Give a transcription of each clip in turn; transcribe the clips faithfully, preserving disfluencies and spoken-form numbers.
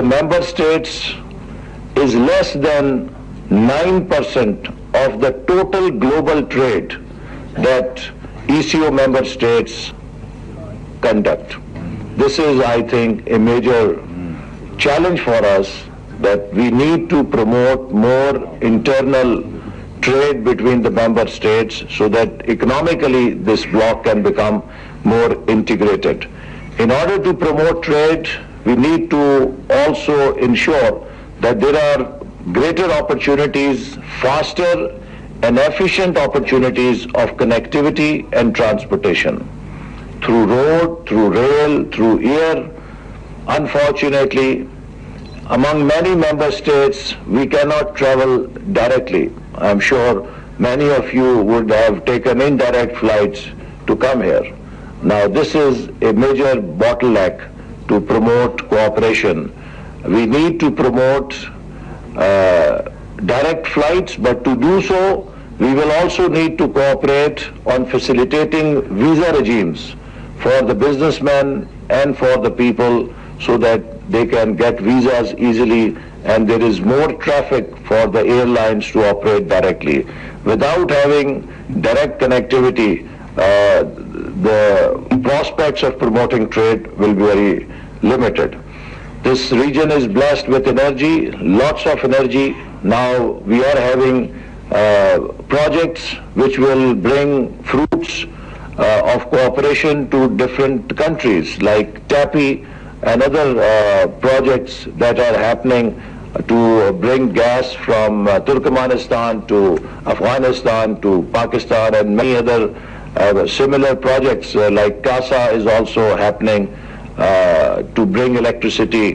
the member states is less than nine percent of the total global trade that E C O member states conduct. This is, I think, a major challenge for us, that we need to promote more internal trade between the member states so that economically this bloc can become more integrated. In order to promote trade, we need to also ensure that there are greater opportunities, faster and efficient opportunities of connectivity and transportation through road, through rail, through air. Unfortunately, among many member states, we cannot travel directly. I'm sure many of you would have taken indirect flights to come here. Now, this is a major bottleneck to promote cooperation. We need to promote Uh, direct flights, but to do so, we will also need to cooperate on facilitating visa regimes for the businessmen and for the people so that they can get visas easily and there is more traffic for the airlines to operate directly. Without having direct connectivity, uh, the prospects of promoting trade will be very limited. This region is blessed with energy, lots of energy. Now we are having uh, projects which will bring fruits uh, of cooperation to different countries like TAPI and other uh, projects that are happening to bring gas from uh, Turkmenistan to Afghanistan to Pakistan, and many other uh, similar projects uh, like CASA is also happening. Uh, to bring electricity,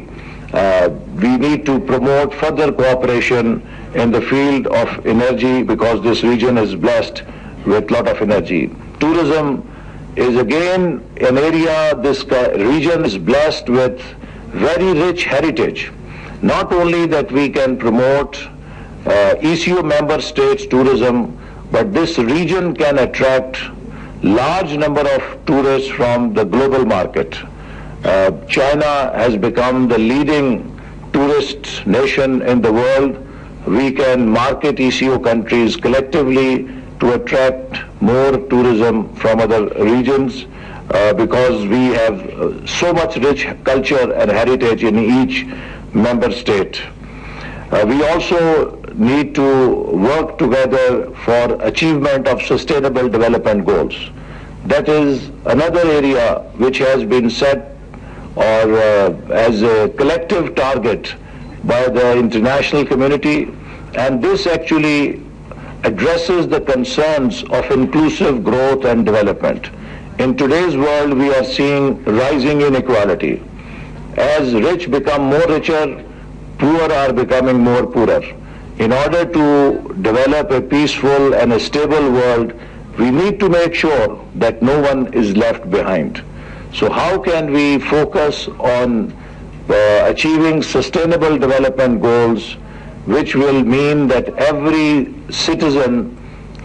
uh, we need to promote further cooperation in the field of energy because this region is blessed with a lot of energy. Tourism is again an area, this region is blessed with very rich heritage. Not only that we can promote uh, E C O member states tourism, but this region can attract large number of tourists from the global market. Uh, China has become the leading tourist nation in the world. We can market E C O countries collectively to attract more tourism from other regions uh, because we have uh, so much rich culture and heritage in each member state. Uh, we also need to work together for achievement of sustainable development goals. That is another area which has been set or uh, as a collective target by the international community, and this actually addresses the concerns of inclusive growth and development. In today's world, we are seeing rising inequality. As rich become more richer, poor are becoming more poorer. In order to develop a peaceful and a stable world, we need to make sure that no one is left behind. So how can we focus on uh, achieving sustainable development goals, which will mean that every citizen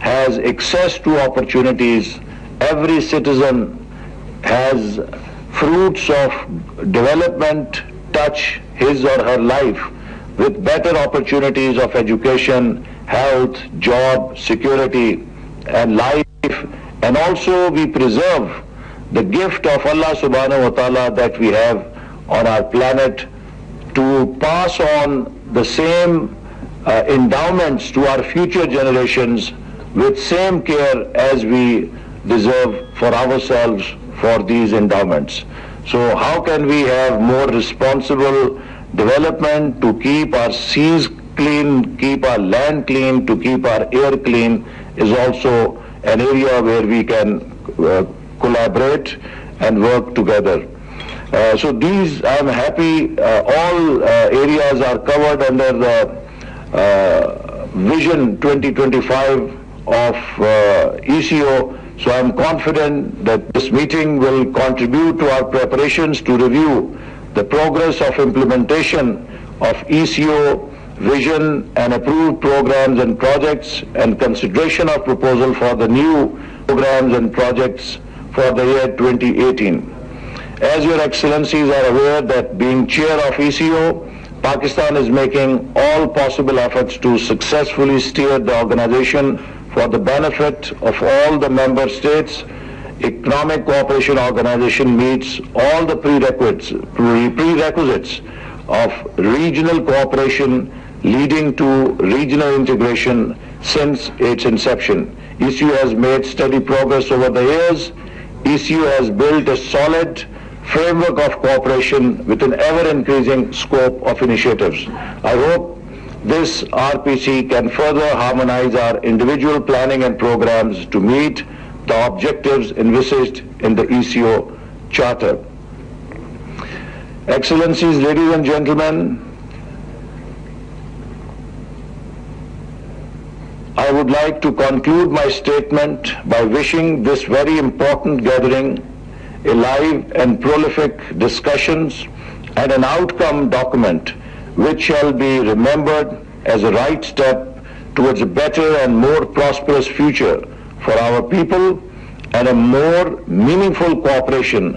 has access to opportunities, every citizen has fruits of development touch his or her life with better opportunities of education, health, job, security, and life, and also we preserve the gift of Allah subhanahu wa ta'ala that we have on our planet to pass on the same uh, endowments to our future generations with same care as we deserve for ourselves for these endowments. So how can we have more responsible development to keep our seas clean, keep our land clean, to keep our air clean is also an area where we can uh, collaborate and work together. Uh, so these, I'm happy, uh, all uh, areas are covered under the uh, Vision twenty twenty-five of uh, E C O. So I'm confident that this meeting will contribute to our preparations to review the progress of implementation of E C O vision and approved programs and projects, and consideration of proposal for the new programs and projects for the year twenty eighteen. As your excellencies are aware that being chair of E C O, Pakistan is making all possible efforts to successfully steer the organization for the benefit of all the member states. Economic Cooperation Organization meets all the prerequisites of regional cooperation leading to regional integration since its inception. E C O has made steady progress over the years. E C O has built a solid framework of cooperation with an ever-increasing scope of initiatives. I hope this R P C can further harmonize our individual planning and programs to meet the objectives envisaged in the E C O Charter. Excellencies, ladies and gentlemen, I would like to conclude my statement by wishing this very important gathering a live and prolific discussions and an outcome document which shall be remembered as a right step towards a better and more prosperous future for our people and a more meaningful cooperation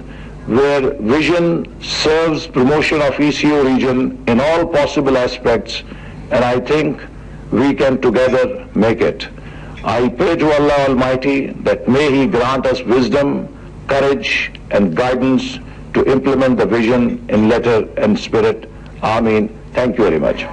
where vision serves promotion of E C O region in all possible aspects, and I think we can together make it. I pray to Allah Almighty that may He grant us wisdom, courage and guidance to implement the vision in letter and spirit. Ameen. Thank you very much.